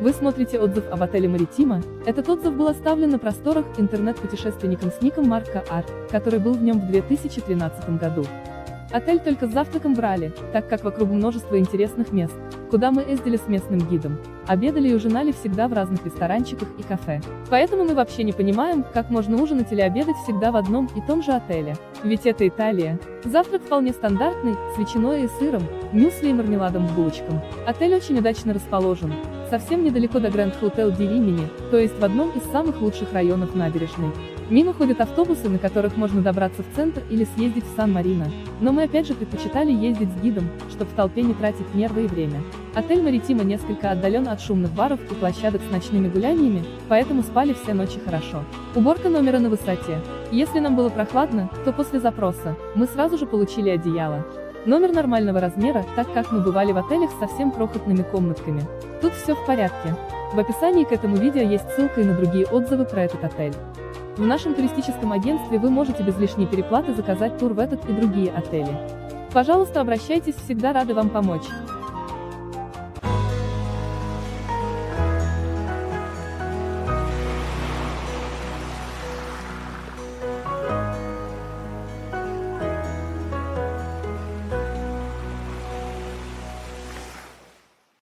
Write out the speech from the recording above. Вы смотрите отзыв об отеле «Маритима». Этот отзыв был оставлен на просторах интернет-путешественником с ником Марка Арт, который был в нем в 2013 году. Отель только с завтраком брали, так как вокруг множество интересных мест, куда мы ездили с местным гидом, обедали и ужинали всегда в разных ресторанчиках и кафе. Поэтому мы вообще не понимаем, как можно ужинать или обедать всегда в одном и том же отеле. Ведь это Италия. Завтрак вполне стандартный, с ветчиной и сыром, мюсли и мармеладом с булочком. Отель очень удачно расположен, совсем недалеко до Grand Hotel di Rimini, то есть в одном из самых лучших районов набережной. Мимо ходят автобусы, на которых можно добраться в центр или съездить в Сан-Марино, но мы опять же предпочитали ездить с гидом, чтобы в толпе не тратить нервы и время. Отель «Маритима» несколько отдален от шумных баров и площадок с ночными гуляниями, поэтому спали все ночи хорошо. Уборка номера на высоте. Если нам было прохладно, то после запроса мы сразу же получили одеяло. Номер нормального размера, так как мы бывали в отелях с совсем крохотными комнатками. Тут все в порядке. В описании к этому видео есть ссылка и на другие отзывы про этот отель. В нашем туристическом агентстве вы можете без лишней переплаты заказать тур в этот и другие отели. Пожалуйста, обращайтесь, всегда рады вам помочь.